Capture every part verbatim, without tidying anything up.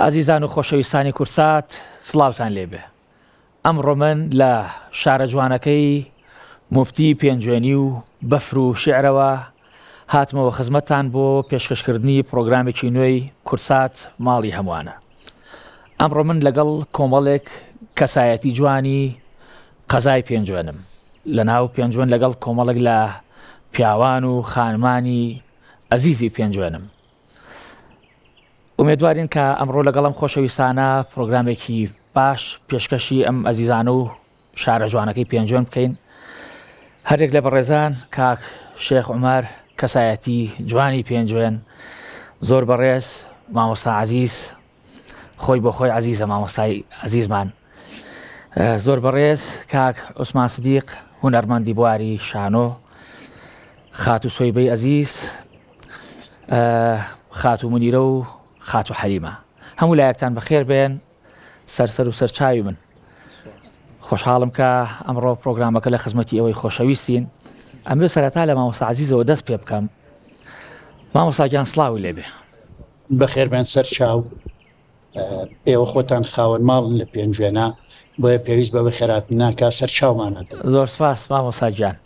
عزیزان و خۆشەویستانی کورسات، سڵاوتان لێبێ. ئەمڕۆ من لە شارە جوانەکەی مفتی پێنجوێنی و بەفر و شیعرەوە هاتمەوە خزمەتتان بۆ پێشکەشکردنی پرۆگرامێکی نوێی کورسات ماڵی هەمووانە. ئەمڕۆ من لەگەڵ کۆمەڵێک کەسایەتی جوانی قەزای پێنجوێنم، لە ناو پێنجوێن لەگەڵ کۆمەڵێک لە پیاوان و خانمانی عەزیزی پێنجوێنم. ئومێدوارین کە ئەمڕۆ لەگەڵم خۆشەویستانە پرۆگرامێکی باش پێشکەشی ئەم ئەزیزانە و شارە جوانەکەی پێنجوێن بکەین. هەرێک لە بەڕێزان کاک شێخ عومەر کەسایەتی جوانی پێنجوێن، زۆر بەڕێز مامۆستا عەزیز، خۆی بۆ خۆی عەزیزە مامۆستای عەزیزمان، زۆر بەڕێز کاک عوسمان سدیق، هونەرمەندی بواری شانۆ، خاتوو سۆیبەی عەزیز، خاتوو منیرە و خاتو حەلیمە، هەموو لایەکتان بەخێر بێن. سەرسەر و سەرچاوی من، خۆشحاڵم کە ئەمڕۆ پرۆگرامەکە لە خزمەتی ئەوەی خۆشەویستین. ئەمێ سەرەتا لە مامۆستا عەزیزەوە دەست پێ بکەم. مامۆستا گیان سڵاوی لێبێ. بەخێر بێن سەرچاو، ئێوە خۆتان خاوەن ماڵن لە پێنجوێنە، بۆیە پێویست بە بەخێراتن ناکات. سەرچاومانە زۆر سپاس مامۆستا گیان.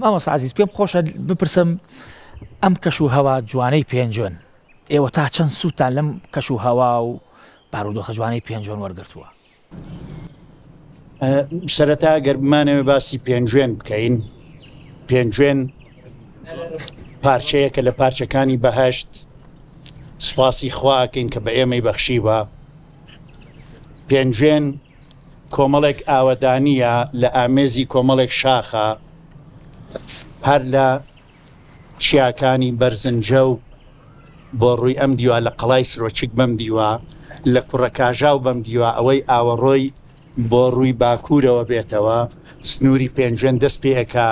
مامۆستا عەزیز، پێم خۆشە بپرسم ئەم کەش و هەوا جوانەی پێنجوێن، ئێوە تا چەند سووتان لەم کەش و هەوا و بارودۆخە جوانەی پێنجوێن وەرگرتووە؟ سەرەتا ئەگەر بمانەوێ باسی پێنجوێن بکەین، پێنجوێن پارچەیەکە لە پارچەکانی بەهشت. سوپاسی خواکەین کە بە ئێمەی بەخشیوە. پێنجوێن کۆمەڵێک ئاوەدانیە لە ئامێزی کۆمەڵێک شاخە، هەر لە چیاکانی بەرزنجە و بۆ ڕووی ئەم دیوە، لە قەڵای سرۆچک بەم دیوە، لە کوڕەکاژاو بەم دیوە، ئەوەی ئاوەڕۆی بۆ ڕووی باکوورەوە بێتەوە. سنووری پێنجوێن دەست پێکا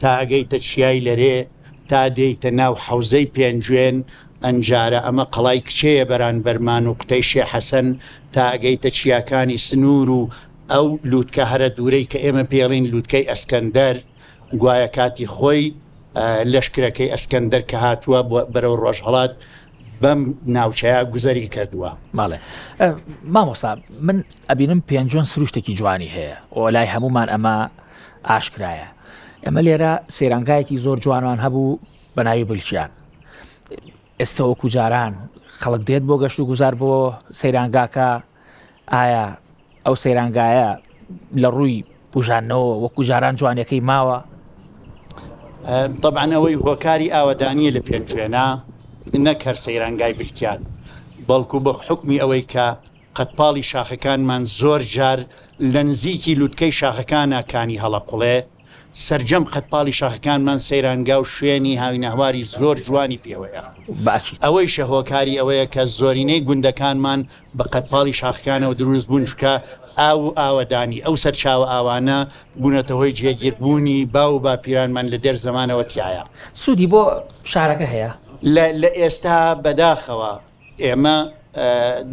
تا ئەگەیتە چیای لەرێ، تا دێیتە ناو حەوزەی پێنجوێن. ئەنجارە ئەمە قەڵای کچەیە بەرانبەرمان و قوتەی شێ حەسەن، تا ئەگەیتە چیاکانی سنوور و ئەو لووتکە هەرە دوورەی کە ئێمە پێڵین لووتکەی ئەسکەندەر، گوایە کاتی خۆی لەشکرەکەی ئەسکەندەر کە هاتووە بەرەو ڕۆژهەڵات بەم ناوچەیە گوزەری کردووە. ماڵێ مامۆستا، من ئەبینم پێنجوێن سروشتێکی جوانی هەیە، ئۆ لای هەمومان ئەمە ئاشکرایە. ئەمە لێرە سەیرانگایەکی زۆر جوانوان هەبوو بە ناوی بلچیان. ئێستا وەکو جاران خەڵک دێت بۆ گەشت و گوزار بۆ سەیرانگاکە، ئایا ئەو سەیرانگایە لە ڕووی بژانەوە وەکو جاران جوانەکەی ماوە؟ طبعا ئەوەی هۆکاری ئاوەدانیە لە پێنجوێنە، نەک هەر سەیرانگای بلکیان، بەڵکو بە حکمی ئەوەی کە قەتپاڵی شاخەکانمان زۆر جار لە نزیکی لووتکەی شاخەکانەکانی هەڵەقوڵێ، سرجەم قەتپاڵی شاخەکانمان سەیرانگا و شوێنی هاوینەهواری زۆر جوانی پێوەیە. ئەوەی شە هۆکاری ئەوەیە کە زۆرینەی گوندەکانمان بە قەتپاڵی شاخەکانەوە دروست بوون، چکە ئاو و ئاوەدانی ئەو سەرچاوە ئاوانە بوونەتەوەی جێگیربوونی با و باپیرانمان لە دێر زمانەوە تایە. سوودی بۆ شارەکە هەیە؟ لە ئێستا بەداخەوە ئێمە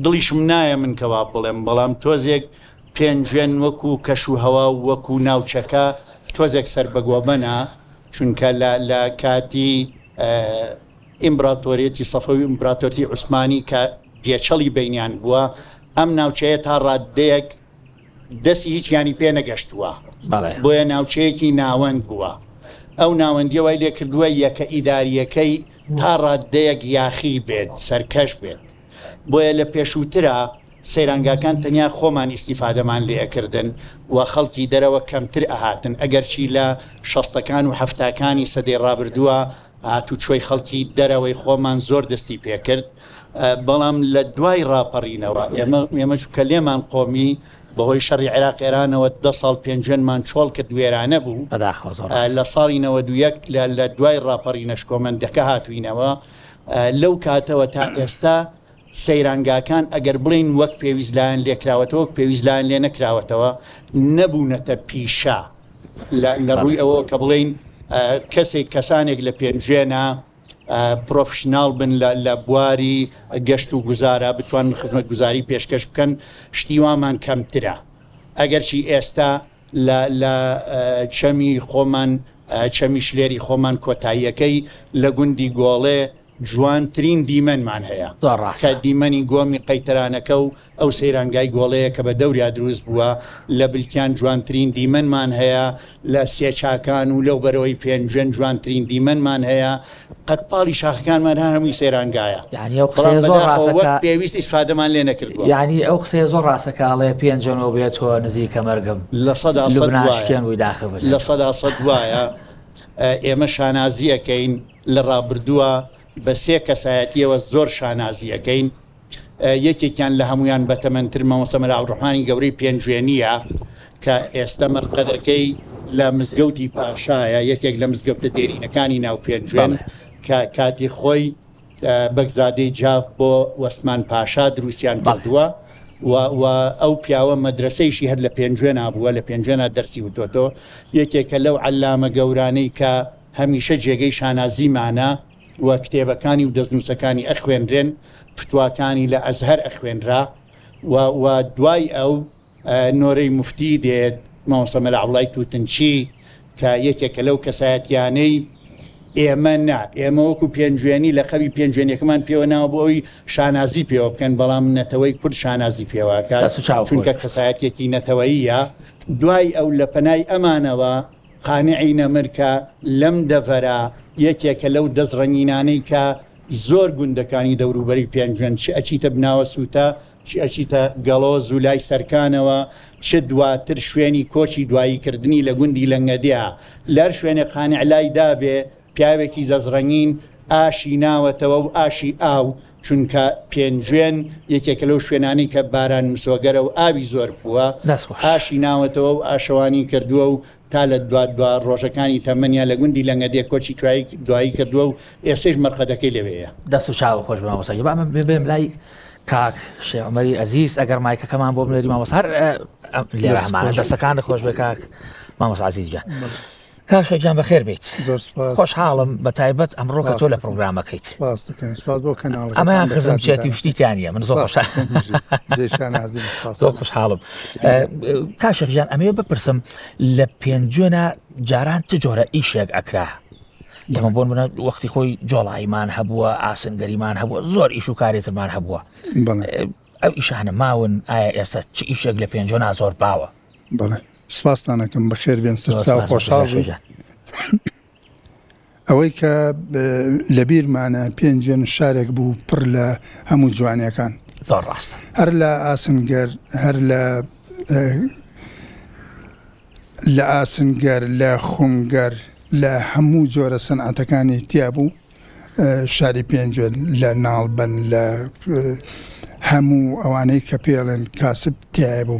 دڵیشم نایە من کەوا بڵێم، بەڵام تۆزێک پێنجوێن وەکو کەش و هەوا و وەکو ناوچەکە تۆزێک سەر بەگووەبەنە، چونکە لە کاتی ئیمپراتۆریەتی سەفەوی و ئیمپراتۆریەتی عوسمانی کە پێچەڵی بینیان بووە، ئەم ناوچەیە تا ڕادەیەک دەستی هیچ یانی پێ نەگەشتووە، بۆیە ناوچەیەکی ناوەند بووە. ئەو ناوەندیە وای لێ کردووە یەکە ئیداریەکەی تا ڕادەیەک یاخی بێت، سەرکەش بێت. بۆیە لە پێشووترە سەیرانگاکان تەنیا خۆمان ئیسیفادەمان لێکردن و خەڵکی دەرەوە کەمتر ئەهاتن، ئەگەرچی لە شەستەکان و هەفتاکانی سەدەی ڕابردووە هاتوچۆی خەڵکی دەرەوەی خۆمان زۆر دەستی پێکرد. بەڵام لە دوای ڕاپەڕینەوە ئێمە چکە لێمان قۆمی بەهۆی شەڕی عێراق ئێرانەوە دە ساڵ پێنجوێنمان چۆڵ کرد، وێرانە بوو. لە ساڵی نەوەدویەک لە دوای ڕاپەڕینەش کۆمەندەکە هاتوینەوە. لەو کاتەوە تا ئێستا سەیرانگاکان ئەگەر بڵین وەک پێویستلایەن لێکراوەتەوە، پێویستلایەن لێ نەکراوەتەوە، نەبوونەتە پیشا لە ڕووی ئەوە کە بڵین کەسێک کەسانێک لە پێنجوێنە پرۆفشنال بن لە بواری گەشت و گوزارە، بتوان خزمەت گوزاری پێشکەش بکەن، شتیوامان کەمترە. ئەگەرچی ئێستا لە چەمی خۆمان، چەمی شلێری خۆمان کۆتاییەکەی لە گوندی گۆڵێ جوانترین دیمەنمان هەیە کە دیمەنی گۆمی قەیتەرانەکە و ئەو سەیرانگای گۆڵەیە کە بە دەوریا دروست بووە لە بلکیان جوانترین دیمەنمان هەیە لە سێچاکان و لەو بەرەوەی پێنجێن جوانترین دیمەنمان هەیە قەتپاڵی شاخەکانمان هەمووی سەیرانگایە وەک پێویست ئیسفادەمان لێ نەکردووە یعنی ئەو قسەیە زۆر ڕاستەکە ئەڵێ پێنجێنەوە بێتەوە نزیک کەمەرگم لە سەدا سەد وایە لە سەدا سەد وایە ئێمە شانازیەکەین لە ڕابردووە بە سێ کەسایەتیەوە زۆر شانازیەکەین یەکێکیان لە هەمویان بەتەمەنتر مامۆستا مەلاوڕحمانی گەورەی پێنجوێنیە کە ئێستا مەرقەدەکەی لە مزگەوتی پاشایە یەکێک لە مزگەوتە دێرینەکانی ناو پێنجوێن کە کاتی خۆی بەگزادەی جاف بۆ وەسمان پاشا دروستیان کردووە و ئەو پیاوە مەدرسەیشی هەر لە پێنجوێن بووە لە پێنجوێنە دەرسی وتۆتۆ یەکێکە لەو عەلامە گەورانەی کە هەمیشە جێگەی شانازیمانە و کتێبەکانی و دەستنووسەکانی ئەخوێنرێن فتوواکانی لە ئەزهەر ئەخوێنرا و دوای ئەو نۆرەی مفتی دێت ماوەسەمە لە عڵای تووتنچی کە یەکێکە لەو کەسایەتیانەی ئێمە نا ئێمە وەکو پێنجوێنی لە قەوی پێنجوێنیەکەمان پێوە ناو بۆ ئەوی شانازی پێوە بکەن بەڵام نەتەوەی کورد شانازی پێواکات چونکە کەسایەتێکی نەتەوەییە دوای ئەو لە پەنای ئەمانەوە قانعی نەمرکە لەم دەڤەرە یەکێکە لەو دەزڕەنینانەی کە زۆر گوندەکانی دەوروبەری پێنجوێن چی ئەچیتە بناوە سووتە چی ئەچیتە گەڵۆز و لای سەرکانەوە چ دواتر شوێنی کۆچی دواییکردنی لە گوندی لەنگەدیا لەر شوێنێ قانع لای دابێ پیاوێکی دەزڕەنین ئاشی ناوەتەوە و ئاشی ئاو چونکە پێنجوێن یەکێکە لەو شوێنانی کە باران مسۆگەرە و ئاوی زۆر بووە ئاشی ناوەتەوە و ئاشەوانی کردووە و تا لە دو دو ڕۆژەکانی تەمەنیا لە گوندی لەنگەدێ کۆچی کوایی دوایی کردووە و ئێسش مەرقەدەکەی لەوەیە دەست و چاوە خۆش مامۆستا بامە بێم لای کاک شێخ عومەری عەزیز ئەگەر مایکەکەمان بۆ بنێری مامۆستا هەر لێرەمانە دەستەکانت خۆش بێ کاک مامۆستا عەزیز جان کاک شێخ جان بەخێر بیت زۆر سپاس خۆشحاڵم بەتایبەت ئەمڕۆ کە تۆ لە پرۆگرامەکەیت باس دەکەم سپاس بۆ کەناڵەکە ئەمەیان خزم چێتی و شتیتیان نییە من زۆر خۆشحاڵم کاک شێخ جان ئەمەوێ بپرسم لە پێنجوێنە جاران چ جۆرە ئیشێک ئەکرا ئێمە بۆن بنە وەختی خۆی جۆڵایمان هەبووە ئاسنگەریمان هەبووە زۆر ئیش و کارێتمان هەبووە ئەو ئیشانە ماون ئایا ئێستا چ ئیشێک لە پێنجوێنە زۆر باوە بڵێ سپاسانەکەم بەخێر بێن سەرچا و خۆشحاڵ ئەوەی کە لەبیرمانە پێنجێن شارێک بوو پڕ لە هەموو جوانیەکان هەر لە ئاسنگەر هەر لە لە ئاسنگەر لە خونگەر لە هەموو جۆرە سەنعاتەکانی تیا بوو شاری پێنجێن لە ناڵبەن لە هەموو ئەوانەی کە پێڵێن کاسب تیاە بوو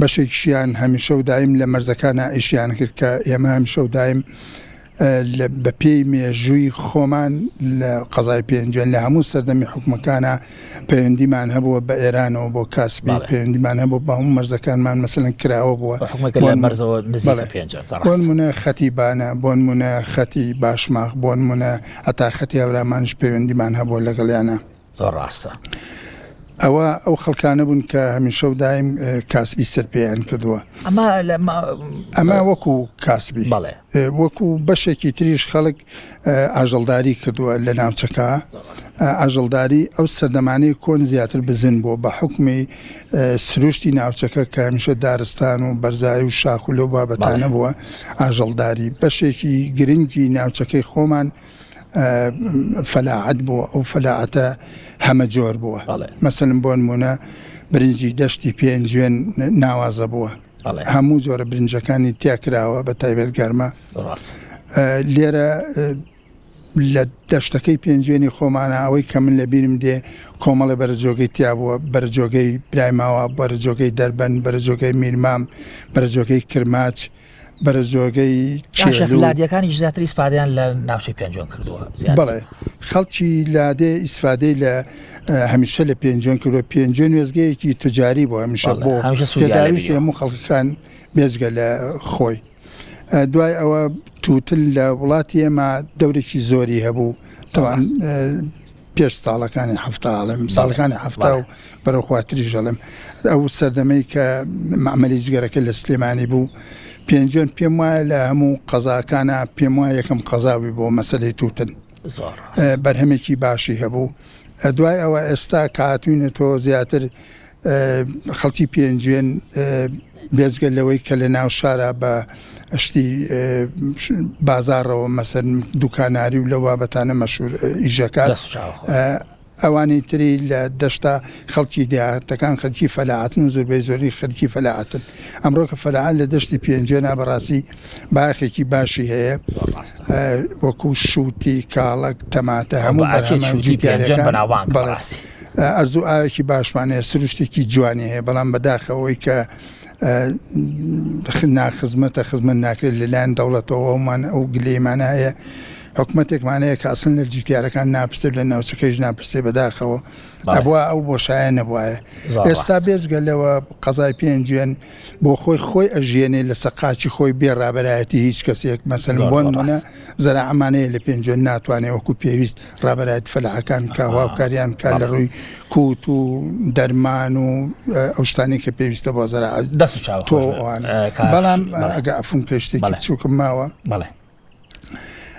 بەشێکشیان هەمیشە و دایم لە مەرزەکانە ئیشیان کرد کە ئێمە هەمیشە و دایم بە پێی مێژووی خۆمان لە قەزای پێنجوێن لە هەموو سەردەمی حکومەکانە پەیوەندیمان هەبووە بە ئێرانەوە بۆ کاسبی پەیوەندیمان هەبوو بە هەموو مەرزەکانمان مەسەلەن کراوە بووە بۆ نمونە خەتیبانە بۆ نمونە خەتی باشماخ بۆ نمونە هەتا خەتی هەورامانش پەیوەندیمان هەبووە لەگەڵیانە زۆر ڕاستە. ئەوە ئەو خەڵکانە بوون کە هەمیشە و دایم کاسبی سەرپیان کردووە ئەمە وەکو کاسبی وەکو بەشێکی تریش خەڵک ئاژەڵداری کردووە لە ناوچەکە ئاژەڵداری ئەو سەردەمانەی کۆن زیاتر بزن بۆ بە حکمی سروشتی ناوچەکە کە هەمیشە دارستان و بەرزایی و شاخ و لەو بابەتانە بووە ئاژەڵداری بەشێکی گرنگی ناوچەکەی خۆمان فەلاعەت بووە ئەو فەلاعەتە هەمە جۆر بووە مەسەن بۆ نمونە برنجی دەشتی پێنجوێن ناوازە بووە هەموو جۆرە برنجەکانی تیاکراوە بە تایبێت گەرمە لێرە لە دەشتەکەی پێنجوێنی خۆمانە ئەوەی کە من لە بیرم دێ کۆمەڵی بەرەجۆگەی تیا بووە بەرەجۆگەی برایماوە بەرەجۆگەی دەربەن بەرەجۆگەی میرمام بەرەجۆگەی کرماچ برزوجي شغل لادي كان إجزاء استفادة لناوشي بينجون كردوها. بلى خالتي لادي استفادة ل همشة لبينجون كردو بينجون وزجي كي تجارب وهمشة بو. تداويس هم خالق كان بيزجلا خوي. دواي أو توتل ولاتي مع دورة زوري هبو طبعا بيش صالة كان حفطة علم صالة كان حفطة وبروخوات رجالهم أو سردميك معملي زجرة كل سليماني بو. بينجون بيموا لهمو قضاء كان بيموا يكم قضاء بو مسألة توتن برهمكي باشي هبو دواي أو استا كاتون تو زياتر خلتي بينجون بيزقل لوي كلنا وشارع باشتي بازار ومثلا دكاناري ولوابتانا مشهور إجاكات اواني تري لدشتا خلتي ديات كان خلتي فلاعات نزور بيزوري خلتي فلاعات امرك فلاعات لدشتي بينجون براسي باخي كي باشي هي وكو شوتي كالك تماته مو برنامج جديد براسي ارزو اكي باش معناها سروشتي كي جواني هي بلان بداخوي ك دخلنا خدمته خدمنا كل لان دولته ومان او قلي معناها حكمتك معناها كاصلنا الجتيار كان نابسب لنا وسكيج نابسب داخو ابوا او بوشان ابوا استابيز قال له قضايا بينجون بو خوي خوي اجيني لسقاش خوي بير رابراتي هيش كسيك مثلا بوننا زرع معناها لبينجون ناتواني او كوبيست رابرات فلع كان كهوا كاريان كالروي كوتو درمانو اوشتاني كبيست بو زرع دس شاو بلام اقفون كشتكي تشوك ماوا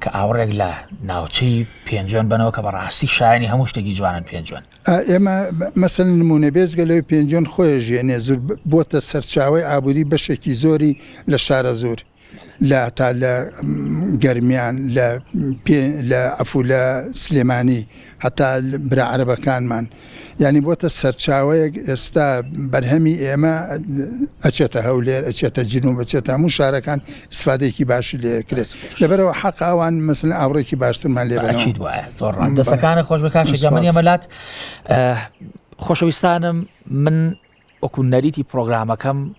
كأورق لا ناوتشي بينجون بنو كبراسي شايني هموش تجي جوانن بينجون. اما مثلا المنبز قالوا بينجون خويج يعني زور بوتا سرچاوي عبودي بشكي زوري لشارة زور لا تا لا قرميان لا لا عفوا لا سليماني حتى برا عربة كان من يعني بوتا سرچاوي استا برهمي اما اتشتا هولير اتشتا جنوب اتشتا مشاركان استفاده كي باش لكريس لبرو حق اوان مثلا عبري كي باش ترمان لبنان اكيد واه زور عند سكان خوش بكاش جمانيه ملات خوشويستانم من اكو ناريتي بروجرامكم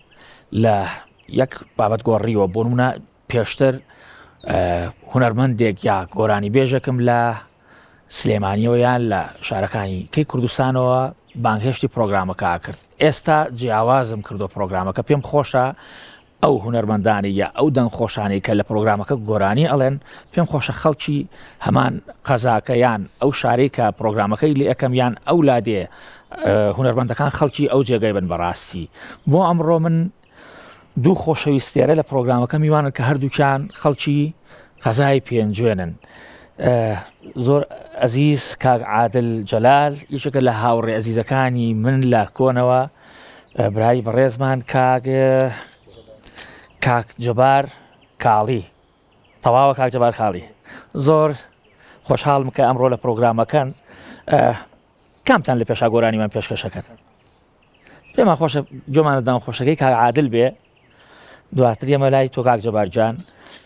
لا یک بابت گوری و بونونا پیشتر هنرمندێک یا گۆرانی بێژەکم لە سلێمانی و یان لە شارەکانی کەی کوردستانەوە بانگهێشتی پرۆگرامەکە کرد. ئێستا جیاوازم کردو پرۆگرامەکە پێم خۆشە ئەو هونەرمەندانی یا ئەو دەنگخۆشانەی کە لە پرۆگرامەکە گۆرانی ئەڵێن پێم خۆشە خەڵکی هەمان قەزاکە یان ئەو شارەی کە پرۆگرامەکەی لێ ئەەکەم یان ئەو لادێ هونەرمەندەکان خەڵکی ئەو جێگای بن بەڕاستی. بۆ ئەمڕۆ من دوو خۆشەویستێرە لە پرۆگرامەکە میوانن کە هەردووچان خەڵکی قەزای پێنجوێنن. زۆر عەزیز کاک عادل جەلال یەکێکە لە هاوڕێ عەزیزەکانی من لە کۆنەوە برای بەڕێزمان کاک کاک جەبار کاڵی تەواوە کاک جەبار کاڵی زۆر خۆشحاڵم کە ئەمڕۆ لە پرۆگرامەکەن. کامتان لە پێشا گۆرانیمان پێشکەشەکەن پێمان خۆشە جۆمانەدان خۆشەکەی کاک عادل بێ دواتر ئێمە لای تۆ کاک جەبارجان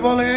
I'm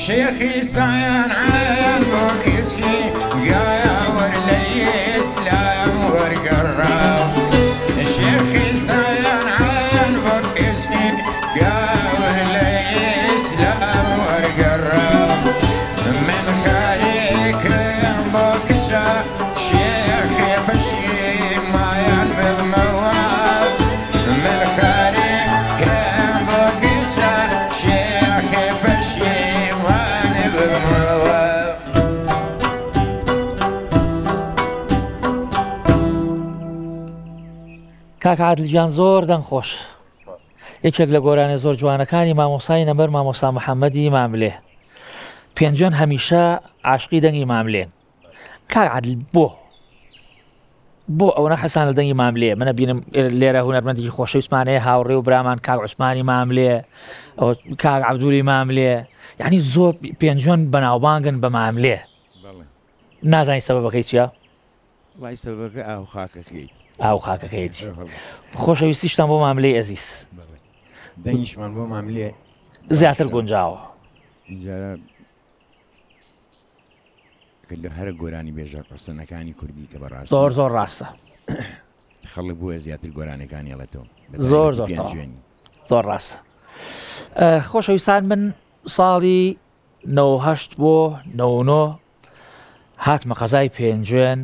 شيخي سايان عين بوكيشي جايا ورلي اسلام ورقرام شيخي سايان عين بوكيشي جايا ورلي اسلام ورقرام من خاليك بوكشا شيخي بشي ما ينبغ مواب من خاليك بوكشا شيخي بشي کاک عادل جان زور دن خوش یکیک لە گۆرانە زۆر جوانەکانی مامۆسای نەمبەر مامۆسا محەممەدی ماملێ پێنجان هەمیشە عاشقی دەنگی ماملێن کاک عادل بۆ بۆ ئەوەنە حەسان لە دەنگی ماملێ منە بینم لێرە هونەرمەندی خۆشەویستمانەیە هاوڕێ و برامان کاک عوسمانی ماملێ ئەوە کاک عەبدولی ماملێ یعنی زۆر پێنجۆن بەناوبانگن بە ماملێ نازانی سەبەبەکەی چییە؟ وای سەبەبەکە ئاو خاکەکەیت ئاو خاکەکەیت خۆشەویستیشتان بۆ ماملەی ئەزیز دەنگیشمان بۆ ماملێ زیاتر گونجاوە لە هەرە گۆرانی بێژە پرسەنەکانی کوردی کە بەڕاست زۆر زۆر ڕاستە خەڵک بووە زیاتر گۆرانەکانی هەڵێتەوە زۆر زۆر زۆر ڕاستە خۆشەویستان من ساڵی نەوەهەشت بۆ نەوەنۆ هاتمە قەزای پێنجوێن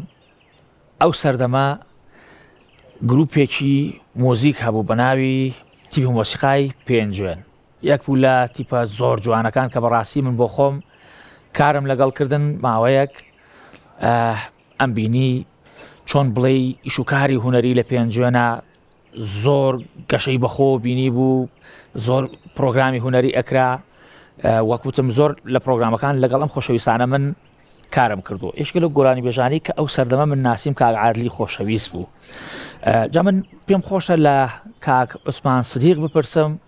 ئەو سەردەما گروپێکی مۆزیک هەبوو بە ناوی تیپی مۆسیقای پێنجوێن یەک بوو لە تیپە زۆر جوانەکان کە بەڕاستی من بۆ خۆم کارم لەگەڵکردن ماوەیەک ئەم بینی چۆن بڵێ ئیشوکاری هوەری لە پێنجوێنە زۆر گەشەی بەخۆ بینی بوو زۆر پرۆگرامی هوەری ئەکرا وەکوتم زۆر لە پرۆگرامەکان لەگەڵ ئەم خۆشەویستانە من کارم کردو ئیشگە لە گۆرانی بێژانی کە ئەو سەردەمە من ناسیم کاک عادلی خۆشەویست بوو جا من پێم خۆشە لە کاک عوسمان سدیق بپرسم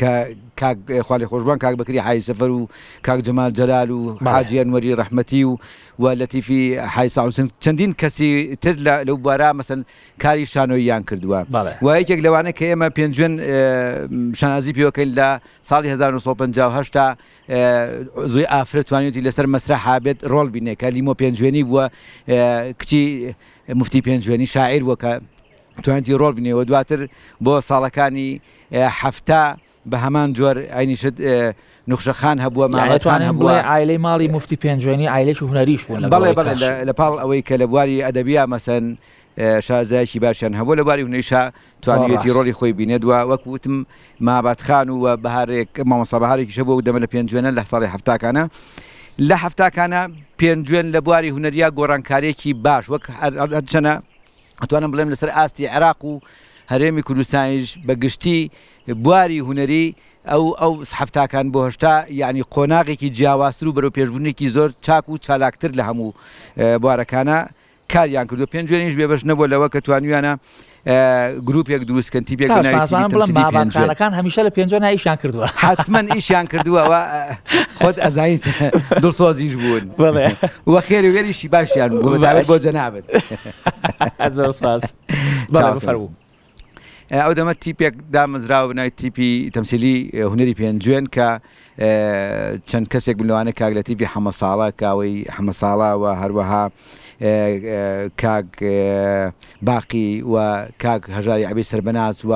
کە خاڵی خۆشبوان کاک بەکری حاج سەفەر و کاک جەمال جەلال و حاجی ئەنوەری ڕەحمەتی و و لەتیفی حاج ساوسن چەندین کەسی تر لەو بوارە مەسەن کاری شانۆییان کردووە و یەکێک لەوانە کە ئێمە پێنجوێن شانازی پێوەکەین لە ساڵی هەزار و نۆسەد و پەنجا و هەشت تا زوی ئافرەت توانیوتی لەسەر مەسرحا بێت ڕۆڵ بینێ کە لیمۆ پێنجوێنی بووە، کچی مفتی پێنجوێنی شاعیر وە کە توانیوتی ڕۆڵ بینێەوە. دواتر بۆ ساڵەکانی هەفتا بە هەمان جۆر ئاینیشت نوخشەخان هەبووە، ماڵەتوان هەبووە، عائلەی ماڵی مفتی پێنجوێنی عائلەیەکی هونەریش بوون. بەڵێ بەڵێ لەپاڵ ئەوەی کە لە بواری ئەدەبیا مەسەن شارەزایەکی باشیان هەبووە، لە بواری هونەریشا توانیوێتی ڕۆڵی خۆی بینێدووە. وەک وتم ماباتخان و بەهارێک مامۆستا بەهارێکیش هەبووە و دەمە لە پێنجوێنە لە ساڵی هەفتاکانە لە هەفتاکانە پێنجوێن لە بواری هونەریا گۆڕانکاریەکی باش وەک چەنە ئەتوانم بڵێم لەسەر ئاستی عێراق و هەرێمی کوردستانیش بەگشتی بواری هونەری ئەو ئەو هەفتاکان بۆ هەشتا یعنی قۆناغێکی جیاوازتر و بەرەو پێشبوونێکی زۆر چاک و چالاکتر لە هەموو بوارەکانە کاریان کردو. پێنجوێنیش بێبەش نەبووە لەوە کە توانویانە گروپێک دروستکەن تیپێک بڵەکان هەمیشە لە پێنجۆنە ئیشیان کردووە، حتمەن ئیشیان کردووەوە خۆت ئەزانیت دڵسۆزیش بوون وە خێری وێریشی باشیان بوو بەداوێت بۆ جەنابێت. زۆر سپاس. بەفەرموو ئەو دەمە تیپێک دامەزراوە بنای تیپی تەمسیلی هونەری پێنجوێن کە چەند کەسێک بلوانە کاک لە تیپی حەمەساڵە کاوەی حەمەساڵە و هەروەها کاک باقی و کاک هەژاری عەبی سەربەناز و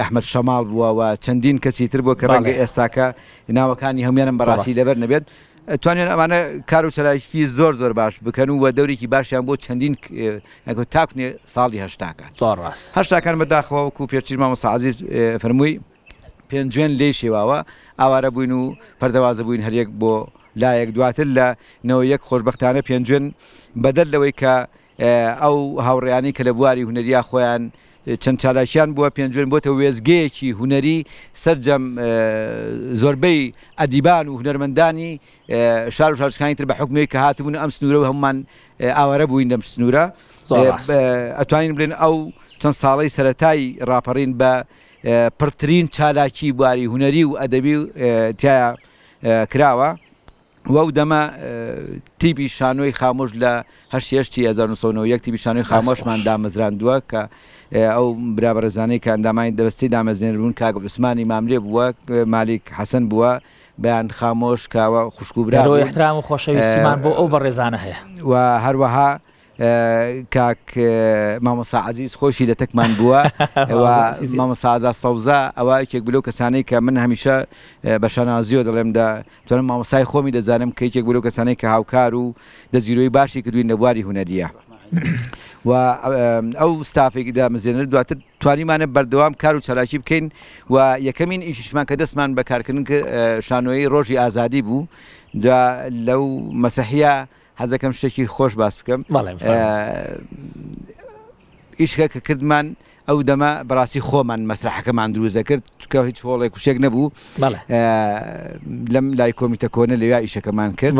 ئەحمەد شەماڵ بووەوە چەندین کەسی تر بۆ کە ڕەنگە ئێستاکە ناوەکانی هەمویانم بەڕاستی لەبەر نەبێت توانێن ئەمانە کار و چەلایشکی زۆر زۆر باش بکەن و وە دەورێکی باشیان بۆ چەندین تاکنێ ساڵی هەشتاکان هەشتاکان بەداخەوە وەکو پێرچیر مامۆستا عەزیز فەرمووی پێنجوێن لێ شێواوە ئاوارە بووین و پەردەوازە بووین هەرەک بۆ لایەک. دواتر لە نەوەیەک خۆشبەختانە پێنجوێن بەدەر لەوەی کە ئەو هاوڕێیانی کە لە بواری هونەریا خۆیان چەند چالاشیان بووە پێنجوێن بۆتە وێزگەیەکی هونەری سەرجەم زۆربەی ئەدیبان و هونەرمەندانی شار و شارچکانی تر بە حکمەوەی کە هاتبوون ئەم سنوورە و هەمومان ئاوارە بووین لەم سنوورە. ئەتوانین بڵێن ئەو چەند ساڵی سەرەتایی ڕاپەڕین بە پڕترین چالاکی بواری هونەری و ئەدەبی تایە کراوە. وەو دەمە تیبی شانۆی خامۆش لە هەشت هەشتی هەزار و نۆسەد و نەود و یەک تیبی شانۆی خامۆشمان دامەزراندووە کە ئەو برابەرزانەی کە ئەندامانی دەبەستی دامەزێنەربوون کاک عوسمانی مامرێ بووە، مالیک حەسەن بووە، بەیان خامۆش کاوە خوشک و برابەرەوەی احترام و خۆشەویستیمان بۆ ئەو بەڕێزانە هەیە. و هەروەها کاک مامۆستا عەزیز خۆشی لە تەکمان بووە و مامۆستا ئازاد سەوزا ئەوە یەکێک بلەو کەسانەی کە من هەمیشە بە شانازیۆ دەڵێم توانم مامۆستای خۆمی دەزانم کە یەکێک بلەو کەسانەی کە هاوکار و دەزیرۆی باشی کردوین لە بواری هونەریە و ئەو ستافێکی دامەزێنەر. دواتر توانیمانە بەردەوام کار و چالاکی بکەین و یەکەمین ئیشیشمان کە دەستمان بەکارکردن شانۆیی ڕۆژی ئازادی بوو جا لەو مەسەحیە حەزەکەم شتێکی خۆش باس بکەم. ئیشکە کە کردمان ئەو دەمە بەڕاستی خۆمان مەسرحەکەمان دروزە کرد چکە هیچ هۆڵێک کوشێک نەبوو لەم لای کۆمیتە کۆنە لەوێ ئیشەکەمان کرد.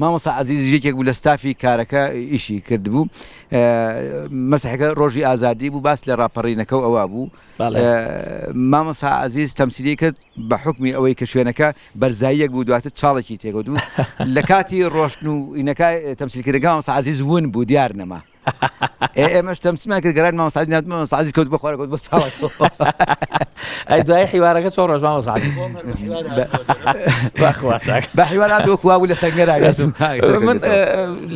مامۆستا عەزیز یەکێک بوو لە ستافی کارەکە ئیشی کردبوو. مەسحەکە ڕۆژی ئازادی بوو، باس لە ڕاپەڕینەکە و ئەوە بوو. مامۆستا عەزیز تەمسیلی کرد بە حکمی ئەوەی کە شوێنەکە بەرزاییەک بوو، دواتر چاڵێکی تێگەوتو لە کاتی ڕۆشتن و ئینەکە تەمسیلکردەکە مامۆستا عەزیز ون بوو دیار نەما. ئێمەش تەمسیمان کرد گەران مامۆستا عەزیز مامۆستا عەزیز کەوت بۆ خوارە کەوت بۆ چاڵێک ئەی دوای حیوارەکە چۆن ڕۆژ مامۆستا عەزیز بە حیوارات وەک وا بوو لە سەنگەراویسم. من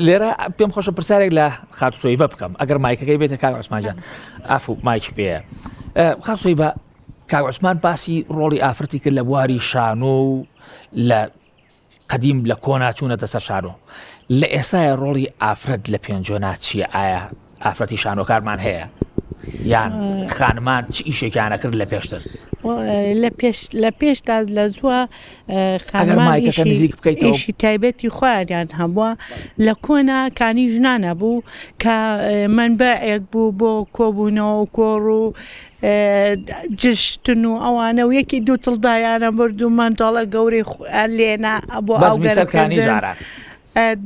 لێرە پێم خۆشە پرسیارێک لە خاتووسۆی بە بکەم ئەگەر مایکەکەی بێتە کاک عوسمان جان ئافو مایکی پێە. خاتووسۆی بە کاک عوسمان باسی ڕۆڵی ئافرەتی کرد لە بواری شانۆ و لە قەدیم لە کۆناچوونەتە سەر شانۆ. لە ئێستاە ڕۆڵی ئافرەت لە پێنجۆنا چییە؟ ئایا ئافرەتی شانۆکارمان هەیە یان خانمان چ ئیشێکیانە کرد لە پێشتر؟ لپیش لپیش داد لذوا خامه ایشی تایبتی خواهد یعنی هموا لکونا کانی جنانه بو که منبع بو بو کوبونو کورو جشتنو آوانه و یکی دو تلدایانه بردو من دالا گوری لینا ابو آوگر کردن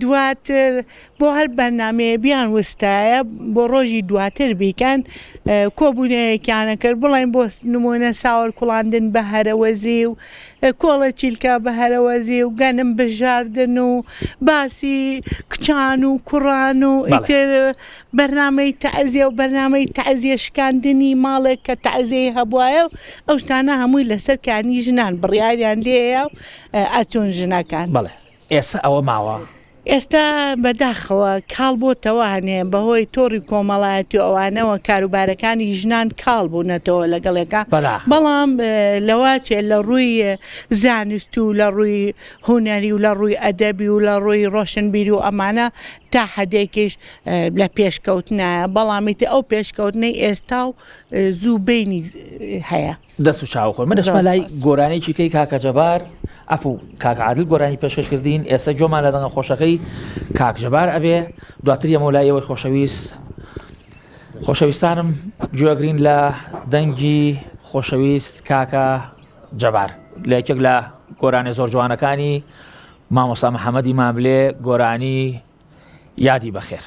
دواتر با هر برنامه بیان وسته با روزی دواتر بیکن کوبونه کیانه کرد بلاین با نمونه ساور کلاندن به هر وزیو کلا چیلکا به هر وزیو گنم بجاردن و باسی کچانو کرانو ایتر برنامه تعزیه و برنامه تعزیه شکندنی مالک که تعزیه هبوایو اوشتانه هموی لسر کانی جنان بریاریان لیه اتون جنکن بله استا او ماوا استا بداخوا کالبو توانه به هوی توری کومالاتی اوانه و کاروبارکان جنان کالبو نتو لگلگا بلام لوات لروی زانستو لروی هنری و لروی ادبی و لروی روشنبیری و امانه تا حدیکش لپیش کوتنه بلامیت او پیش کوتنه استاو زوبینی هيا دەست و چاوخۆر من دەچمە لای گۆرانێکی کەی کاکە جەبار ئەفو کاکە عادل گۆرانی پێشکەش کردین ئێستا جۆمان لە دەنگە خۆشەکەی کاک جەبار ئەبێ دواتر یەمە لای ئەوەی خۆشەویست خۆشەویستانم گوێگرین لە دەنگی خۆشەویست کاکە جەبار لە یەکێک لە گۆرانی زۆر جوانەکانی مامۆستا محەممەدی مابلێ گۆرانی یادی بەخێر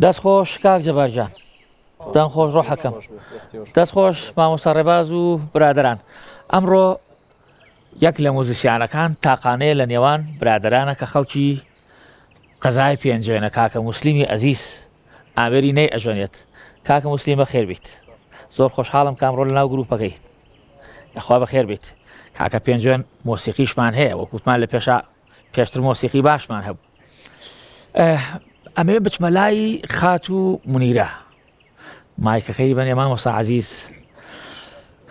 دست خوش کاک جبار جان، دم خوش رو حکم، دست خوش ما مصرباز و برادران. امرو یک لموزیسیانکان تاقانه لنیوان برادران که خلکی قزای پینجوین کاک مسلمی عزیز آمری نی اجونیت کاک مسلم خیر بیت. زور خوشحالم که امرو لناو گروپ بگید. اخواب خیر بیت. کاک پینجوین موسیقیش من هی و کت من لپیشا پیشتر موسیقی باش من هب. أمي بتش ملاي خاتو منيرة مايك خير بني ما مصع عزيز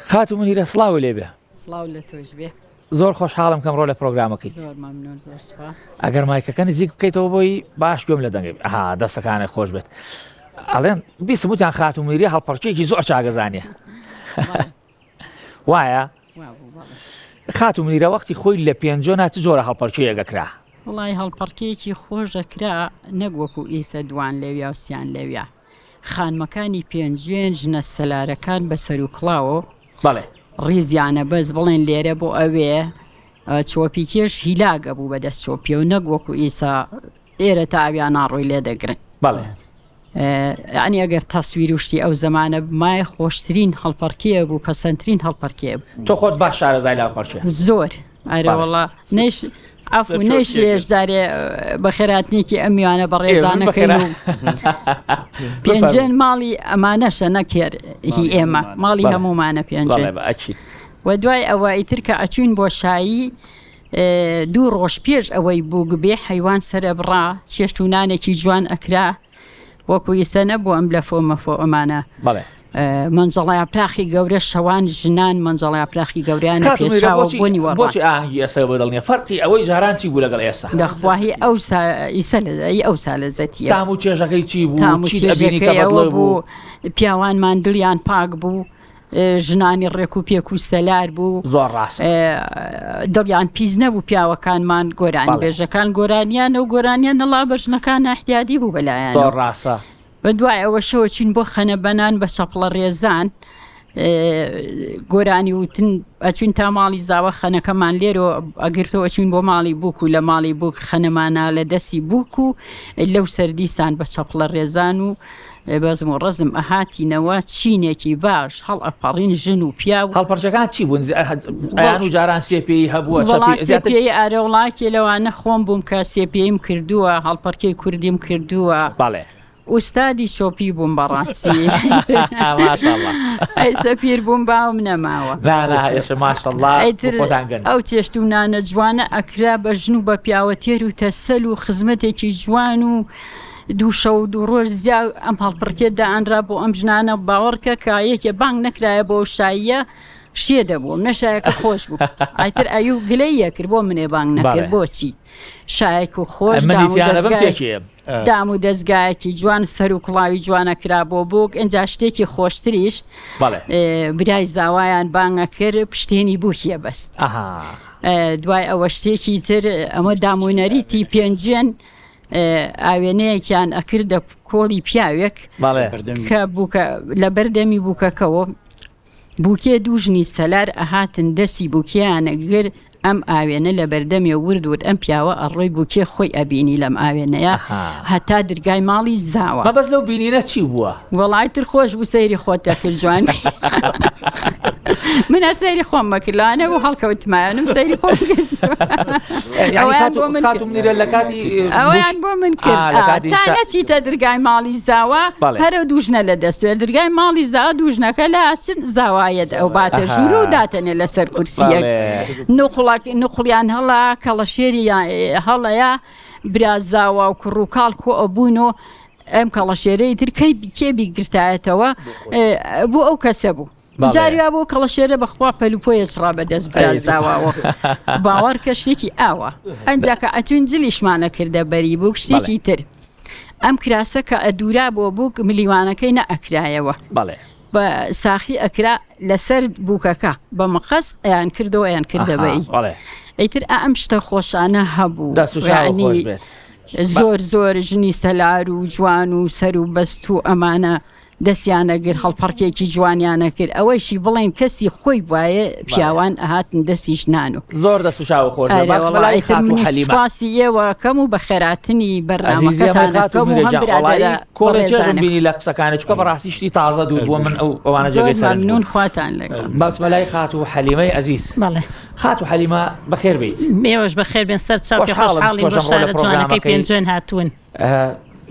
خاتو منيرة صلاة وليبه صلاة ولتوجبه زور خوش حالم كم رول برنامجك زور ممنون زور سباس أجر مايك كان زيك كيتو بوي باش جملة دنجب ها دست كانه خوش بيت علين بيس موت عن خاتو منيرة هالبرشي جزء شاعر زانية وايا خاتو منيرة وقتي خوي لبيانجونا تجورا هالبرشي أجكره والله هالباركيكي خوش ذكرى نجوكو إيسا دوان لويا وسيان لويا خان مكاني بينجين جنة السلارة كان بسرو كلاو بله ريزيانا بس بلين ليرة بو أوي توبيكيش هلاك أبو بدا سوبي ونجوكو إيسا إيرة تابعة نارو إلى دقرن بله يعني أجر تصوير وشتي أو زمان ما خوشترين هالباركي أبو كسنترين هالباركي أبو تو خود باش على زي الباركي زور أيوة والله نيش عفو نيش جاري بخيراتني كي أمي وأنا بريزانة كيلو بينجين مالي أمانش أنا كير هي إما مالي همو معنا بينجين ودواي أوي ترك أتون بوشاي دو روش بيج أوي بوق بي حيوان سربرا تشتوناني كي جوان أكرا وكو يسنب وأملا فوما فومانا منزلای پرخی گوره شوان جنان منزلای پرخی گوریان پیشاو بونی ورا بوچی آهی اسا بدلنی فرقی اوی جهران چی بوله گل اسا دخواهی او سال ای او سال زتیه تامو چه ژکی چی بو چی ابینی کبدل بو پیوان ماندلیان پاک بو جنانی ڕێکوپێک و سەلار بوو زۆر ڕاست دڵیان پیز نەبوو پیاوەکانمان گۆرانی بێژەکان گۆرانیان و گۆرانیان نەڵا بەژنەکان ئەحتیادی بوو بەلایەن زۆر ڕاستە بەدوای ئەوە شەوە چین بۆ خەنەبەنان بە چەپڵە ڕێزان گۆرانی وتن ئەچین تا ماڵی زاوە خەنەکەمان لێرەوە ئەگرتەوە چین بۆ ماڵی بووک و لە ماڵی بووک خەنەمانە لە دەستی بووک و لەو سەردیسان بە چەپڵە ڕێزان و بازم و رزم اهاتی نوا چینه کی باش حال افرین جنو پیاو حال پرچکات چی بون ایانو جاران سی پی هبو چپی سی پی ارولا کی لو انا خوم بم کا سی پی ام کردو حال پرکی کوردیم کردو بله استادی شوپی بم براسی ماشاءالله ای سفیر بم باوم نماوا لا لا یش ماشاءالله او چشتونا نجوان اقرب جنوب پیاو تیرو تسلو خدمت کی جوانو دو شو دو روز زیاد ام هالبرکت دان رابو ام جنانه باور که کایه که بانگ نکرده با شایع شیده بوم نشایع که خوش بود. ایتر ایو گلیه کرد بوم نه بانگ نکرد باشی شایع که خوش دامو دزگاه کی جوان سرکلایی جوان کرده بوق انجاشته که خوشتریش برای زوایان بانگ کرد پشتینی بویه بست. دوای اوشته کی تر اما دامونری تی پنجن اوینه کیان اکرد کولی پیاوک که بوکا لبردمی بوکا کو بوکی دوجنی سلار اهاتن دسی بوکیان غیر ام اوینه لبردمی ورد ود ام پیاوه اری بوکی خوی ابینی لم اوینه یا حتی درگای مالی زاوا ما بس لو بینینه چی بوا والله تر خوش بو سیری خود تکل جوان من سيري خوم ماكلا أنا وحلقة وتمان وسيري خوم يعني خاتو خاتو من اللكاتي أو يعني بو من كده تانا شيء تدرجاي مالي زاوا هرو دوجنا لدستو تدرجاي مالي زاوا دوجنا كلا عشان زوايد أو بعد جورو داتني لسر كرسيك نقلك نقليان هلا كلا شيري هلا يا برازاوا وكروكالكو أبونو أم كلا شيري تركي بكي بقرتاعتوا بو أو كسبو جاری ابو کلاشیر بخواب پلوپویش را بدست برز آوا باور کشتی کی آوا انجکا اتونجلیش معنا کرده بری بوکشتی کی تر ام کراسه که ادوره بوک میلیوانه کی ناکرایه و با ساخی اکرا لسرد بوکا با مقص این کرده و این کرده بی ایتر امشته خوش آنها هبو یعنی زور زور جنی سلارو جوانو سرو بستو امانه دەستیانە گرت هەڵپەڕکێکی جوانیانە کرد ئەوەیشی بڵێن کەسی خۆی وایە پیاوان هاتن دەستیش نان و زۆر دەسوشاوە خۆرەوەڵی باسی ئێوە کەم و بە خێراتنی بەرنامەکەتانەکەم و هەمبرادەرە کۆڵێجێژم بینی لە قسەکانە چکە بەڕاستی شتی تازە دوور بۆ من ئەو ئەوانە جێگەی سەرنج بوون خواتان لەگەڵ باس مەلای خاتوو حەلیمەی عەزیز بەڵێ خاتوو حەلیمە بەخێر بیت مێوەش بەخێر بێن سەر چاوی خۆشحاڵی بۆ شارە جوانەکەی پێنجوێن هاتوون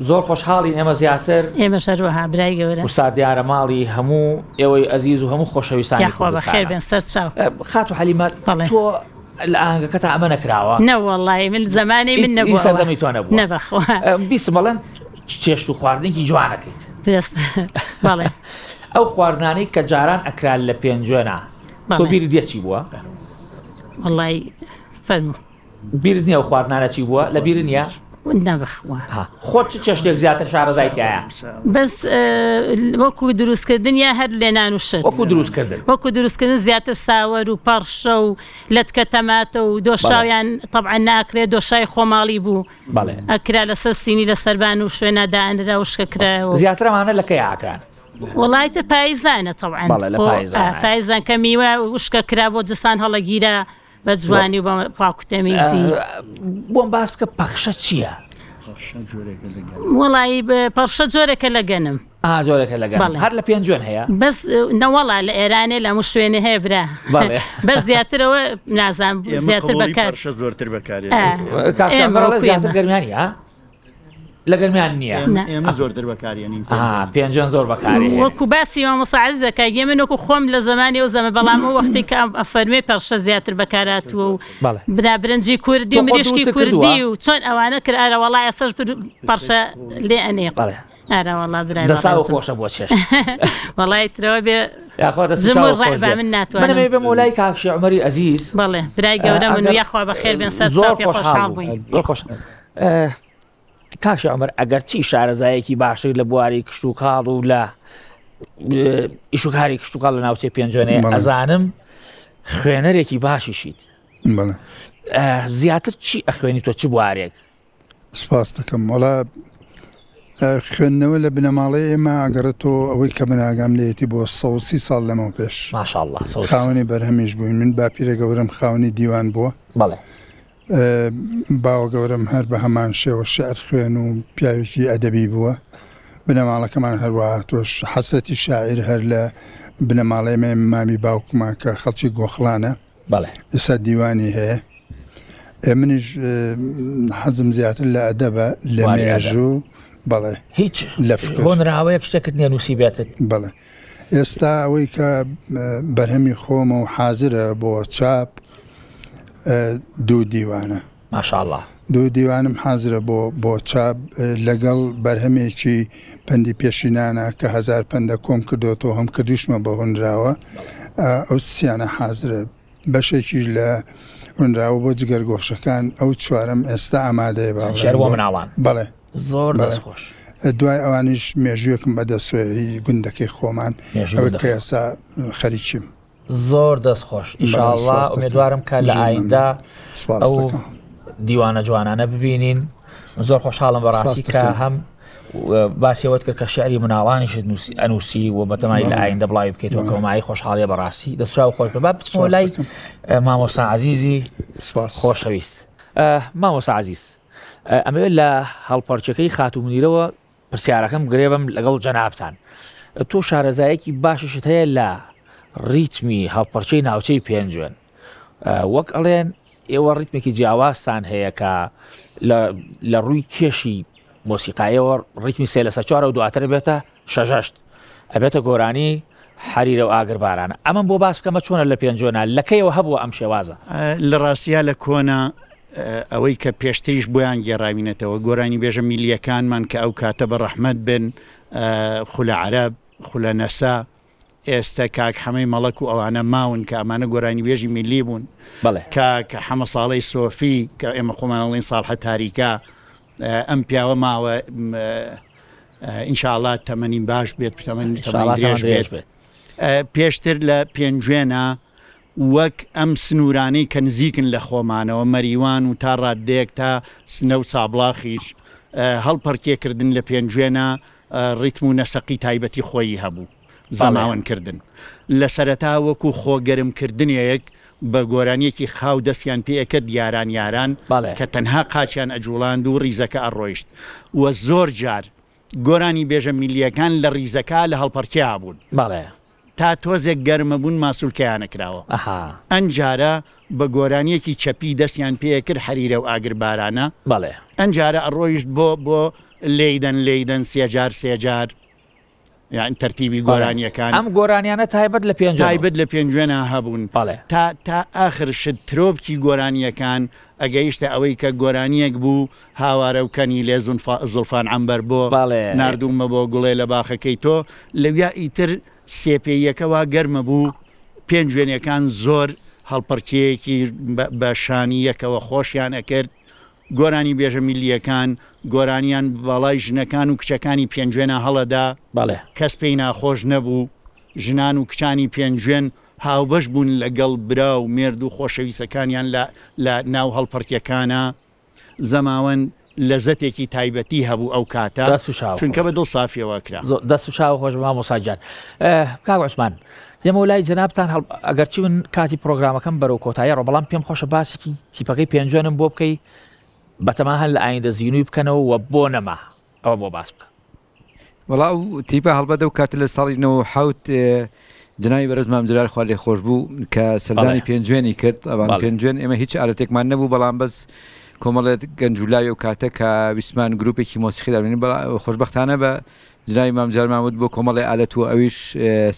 زۆر خۆشحاڵین ئێمە زیاتر ئێمە شەروەها برای گەورە وساد دیارە ماڵی هەموو ئێوەی عەزیز و هەموو خۆشەویستانی کوردستان یاخوا بەخێر بێن سەر چاو خاتوو حەلیمە تۆ ئاهەنگەکەت ئەمە نەکراوە نە وەڵڵای من زەمانی من نەبوو ئیسا دەمی تۆ نەبوو نەبەخوا بیست بەڵەن چێشت و خواردنێکی جوانەکەیت دەست بەڵێ ئەو خواردنانەی کە جاران ئەکران لە پێنجوێنا تۆ بیری دیە چی بووە وەڵڵای فەرموو بیرت نییە ئەو خواردنانە چی بووە لە بیر نییە نەبخوا خۆت چ شتێک زیاتر شارەزایتیایە بەس وەکو دروستکردن یا هەر لێنان و شت وەکو دروستکردن وەکو دروستکردن زیاتر ساوەر و پەڕشە و لەتکە تەماتە و دۆشاویان تەبعەن ناکرێت دۆشای خۆماڵی بوو بەڵێ ئەکرا لەسەر سینی لەسەربان و شوێنە دانرا و شکەکرایەوە زیاترەمانە لە کەی ئاکران وڵای تر پایزانە تەبعەن پایزان کە میوە وشکە کرا بۆ جسان هەڵەگیرە بە جوانی و بە پاکوتەمێزی بۆم باس بکە پەخشە چییە؟ وەڵای پەخشە جۆرەکە لەگەنم جۆرەکە لەگەن هەر لە پێنجوێن هەیە بەس نەوەڵا لە ئێرانێ لە هەموو شوێنە هەیە برا بەس زیاترەوە نازانم زیاتر بەکار زۆرتر بەکارێت زیاتر گەرمیانی ها؟ لە گەرمیان نییە ئێمە زۆرتر بەکارێنین پێنجان زۆر بەکارێ وەکو باسی مامۆساعزەکە گێ من وەکو خۆم لە زمانی ئەو زەمە بەڵام ئەو وەختی کە ئەفەرمێ پەرشە زیاتر بەکاراتوە و بنا برنجی کوردی و مریشکی کوردی و چۆن ئەوانە کرارە وەڵایە سەر پەرشە لێ ئەنێ ئارا وەڵا برای دەسا و خۆشە بۆ چێش وەڵای ترەوە بێ زمر ڕێبا من ناتوانم من ئەمێ بێم وەلای کاکشی عومەری عەزیز بەڵێ برای گەورە من و یاخوا بەخێر بێن سەر چاپی خۆشحاڵ بووین زۆر خۆشحاڵ کاشی عومەر ئەگەرچی شارەزایەکی باشتر لە بواری کشت و کاڵ و لە ئیشوکاری کشت و کاڵ لە ناوچەی پێنجوێنەیە ئەزانم خوێنەرێکی باشیشیت زیاتر چی ئەخوێنی تۆ چ بوارێک سپاس دەکەم وەڵا خوێندنەوە لە بنەماڵی ئێمە ئەگەڕێتەوە ئەوەی کە من ئاگام لێتی بۆ سەوسی ساڵ لەمەوە پێش ماشاءالله خاوەنی بەرهەمیش بووین من باپیرە گەورەم خاوەنی دیوان بووە بەڵێ باوە گەورەم هەر بە هەمان شێوە شعر خوێن و پیاوێکی ئەدەبی بووە بنەماڵەکەمان هەروەها تۆش حەسەتی شاعر هەر لە بنەماڵی مێ مامی باوکمان کە خەڵکی گۆخڵانە ئێستا دیوانی هەیە منیش حەزم زیاتر لە ئەدەبە لە مێژوو بەڵێ هیچ لە هۆنراوەیەک شتێکت نییە نووسی بێتت بڵێ ئێستا ئەوەی کە بەرهەمی خۆمە و حازرە بۆ چاپ دوو دیوانە ماشاءالله دوو دیوانم حازرە بۆ بۆ چاپ لەگەڵ بەرهەمێکی پەندی پێشینانە کە هەزار پەندە کۆم کردوەوە هەم کردوشمە بە هونراوە ئەو سییانە حازرە بەشێکی لە هونراوە بۆ جگەرگۆشەکان ئەو چوارم ئێستا ئامادەیە باوە مناڵان بەڵێ زۆر دەستخۆش دوای ئەوانیش مێژوویەکم بەدەستێی گوندەکەی خۆمان ئەوە کە ئێستا خەریکیم زۆر دەستخۆش ئینشاءالله ئومێدوارم کە لە ئایندا ئەو دیوانە جوانانە ببینین زۆر خۆشحاڵم بەڕاستی کە هەم باسیەوەت کرد کە شعری مناڵانیشت ئەنووسی و بەتەمای لە ئایندا بڵاوی بکەیتەوە کەمایی خۆشحاڵیە بەڕاستی دەسرا و خۆش بە با بچمەوە لای مامۆسا عەزیزی خۆشەویست مامۆسا عەزیز ئەمەوێت لە هەڵپەڕکێەکەی خاتوو منیرەوە پرسیارەکەم گرێبم لەگەڵ جەنابتان تۆ شارەزایەکی باشیشت هەیە لە ریتمی هەڵپەڕکێی ناوچەی پێنجوێن وەک ئەڵێن ئێوە ریتمێکی جیاوازتان هەیە کە لە ڕووی کێشی مۆسیقایەوە ریتمی سێ لەسەر چوارە و دواتر بێتە شەژەشت ئەبێتە گۆرانی حەریرە و ئاگربارانە ئەمەم بۆ باس بکەمە چۆنە لە پێنجوێنا لەکەیەوە هەبووە ئەم شێوازە لە ڕاستیە لە کۆنا ئەوەی کە پێشتریش بۆیان گێڕاوینەتەوە گۆرانی بێژە میلیەکانمان کە ئەو کاتە بە ڕەحمەت بن خولە عەرەب خولە نەسا ئێستا کاک حەمەی مەڵەک و ئەوانە ماون کە ئەمانە گۆرانی بێژی میلی بوون کە حەمە ساڵەی سۆفی کە ئێمە خۆمانڵین ساڵحە تاریکە ئەم پیاوە ماوە ئینشاءڵڵا تەمەنی باش بێت تەمەنیێژ بێت پێشتر لە پێنجوێنە وەک ئەم سنوورانەی کە نزیکن لە خۆمانەوە مەریوان و تا ڕادێک تا سنە و سابڵاخیش هەڵپەرکێکردن لە پێنجوێنە ریتم و نسقی تایبەتی خۆی هەبوو زەماوەند کردن لە سەرەتا وەکو خۆگەرم کردنیەک بە گۆرانیەکی خاو دەستیان پێکرد یاران یاران کە تەنها قاچیان ئەجوڵاند و ریزەکە ئەڕۆیشت و زۆر جار گۆرانی بێژە میلیەکان لە ریزەکە لە هەڵپەڕکیا بوون تا تۆزێک گەرمە بوون ماسوولکەیان نەکراوە ئەنجارە بە گۆرانیەکی چەپی دەستیان پێکرد حەریرە و ئاگربارانە ئەنجارە ئەڕۆیشت بۆ بۆ لیدن لیدن سێجار سێجار یان ترتیبی گۆرانیەکان ئەم گۆرانیانە تایبەت لە پێنج تایبەت لە پێنجوێنا هەبوون تا تا ئاخر شت ترۆبکی گۆرانیەکان ئەگەیشتە ئەوەی کە گۆرانیەک بوو هاوارەوکەنی لێزون زولفان عەمبەر بۆ ناردوومە بۆ گوڵێ لە باخەکەی تۆ لەویا ئیتر سێپێیەکەوا گەرمە بوو پێنجوێنیەکان زۆر هەڵپەرکیەکی بە شانیەکەوە خۆشیان ئەکرد گۆرانی بێژە میلیەکان گۆرانیان بەڵای ژنەکان و کچەکانی پێنجوێنە هەڵەدا کەس پێی ناخۆش نەبوو ژنان و کچانی پێنجوێن هاوبەش بوون لەگەڵ برا و مێرد و خۆشەویستەکانیان لە ناو هەڵپەرکیەکانە زەماوەند لەزەتێکی تایبەتی هەبوو ئەو کاتە چونکە بە دڵ سافیەوە کرا دەست و شاو خۆش بە مۆساجان کاوەشمان لێمە لای جەنابتان هەڵ ئەگەرچی من کاتی پرۆگرامەکەم بەرەو کۆتاییە ڕۆ بەڵام پێم خۆشە باسکی تیپەکەی پێنجوێنم بۆ بکەی بەتەما هەل لە ئایندە زیینوی بکەنەوە و بۆ نەما ئەوە بۆ باس بکە وەڵاو تیپە هەڵبەدە و کاتە لە ساڵی نەوە حوت جنای بەرز مامجرار خوا لێ خۆش بوو کە سەردانی پێنجوێنی کرد ئەوان پێنجوێن ئێمە هیچ ئارەتێکمان نەبوو بەڵام بەس کۆمەڵێت گەنجولای و کاتە کە ویسمان گرروپێکی مۆسیقی دابنین خۆشببختانە بە جنای مامجارماوت بۆ کۆمەڵی عادەت و ئەویش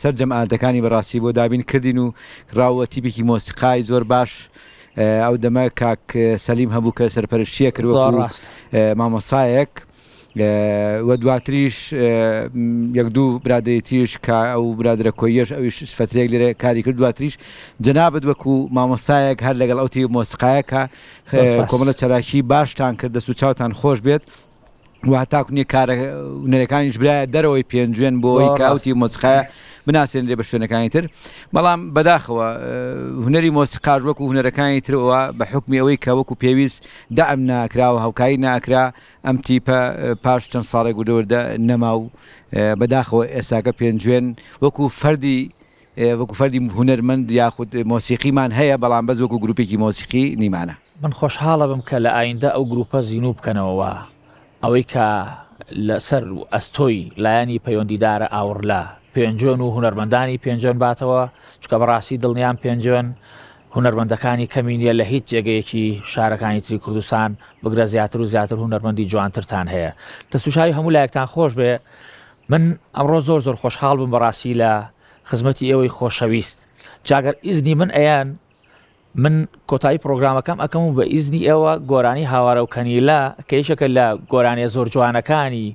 سەررجەم ئادەکانی بەڕاستی بۆ دابین کردین و ڕاوە تیپێکی مۆسیقای زۆر باش ئەو دەمە کاک سەلیم هەبوو کە سەرپەرشیە کردوە مامۆسایەک وە دواتریش یەک دوو برادێتیش کە ئەو برادرە کۆیەش ئەویش سفترێک لێرە کاری کرد دواتریش جەنابەت وەکو مامۆسایەک هەر لەگەڵ ئەوتی مۆسیقایەکە کۆمەڵە چەراکی باشتان کرد دەست و چاوتان خۆش بێت و هەتاکونی کارە نەرەکانیش برایە دەرەوەی پێنجوێن بۆ ئەوی کاوتی مۆسیقایە بناسێنرێ بە شوێنەکانی تر بەڵام بەداخەوە هوەری مۆسیقاژ وەکو هوەرەکانی ترەوە بە حکمی ئەوەی کە وەکو پێویست دام ناکراوە هاوکایی ناکرا ئەم تیپە پاش چەند ساڵێک گودەوردە نەما و بەداخەوە ئێساکە پێنجوێن وەکو فەردی وەکو فەردی هوەرمەند یاخود مۆسیقیمان هەیە بەڵام بەز وەکو گروپێکی مۆسیقی نیمانە من خۆشحاڵە بم کە لە ئایندە ئەو گروپە زیینوو بکەنەوەەوە ئەوەی کە لەسەر ئەستۆی لایانی پەیوەندیدارە ئاورلا پێنجۆن و هوەرمەندانی پێنجۆن باتەوە چکە بەڕاستی دڵنیان پێنجۆن هوەرمەندەکانی کەمینیە لە هیچ جێگەیەکی شارەکانی تری کوردستان بگرە زیاتر و زیاتر هوەرمەندی جوانترتان هەیە دەسوشایی هەموو لایەکتان خۆش بێ من ئەمڕۆ زۆر زۆر خۆشحاڵ بم بەڕاستی لە خزمەتی ئێوەی خۆشەویست جاگەر ئیزنی من ئەیان من کۆتایی پرۆگرامەکەم ئەەکەم و بە ئیزنی ئێوە گۆرانی هاوارە و کەنیلا کەیشەکە لە گۆرانیە زۆر جوانەکانی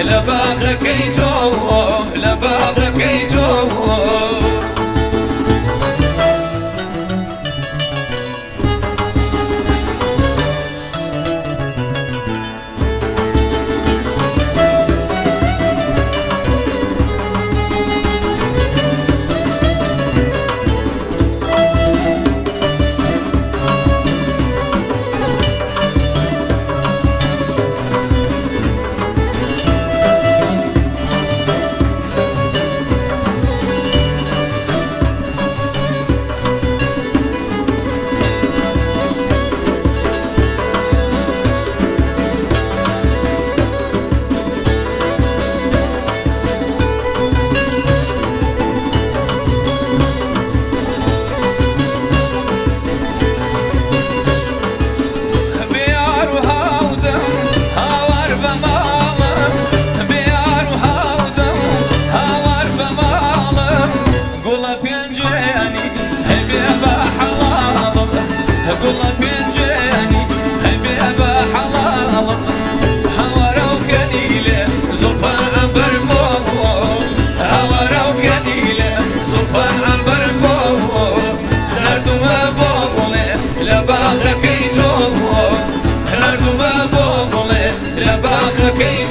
لا باخك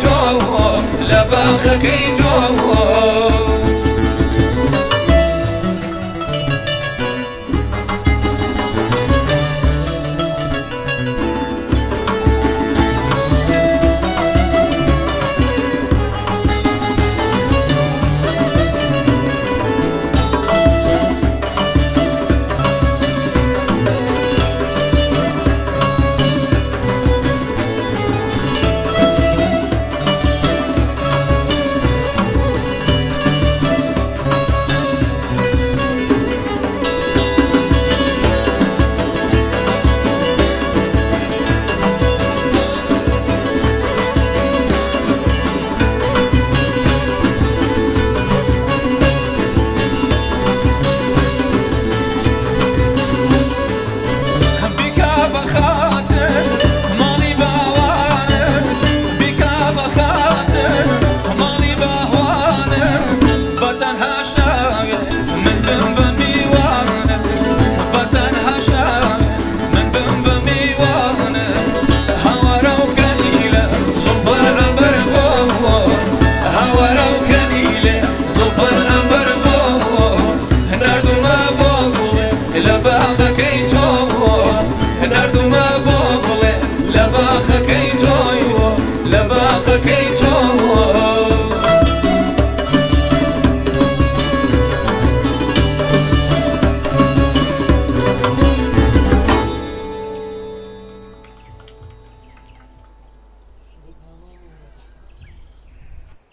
يجوه لا باخك يجوه.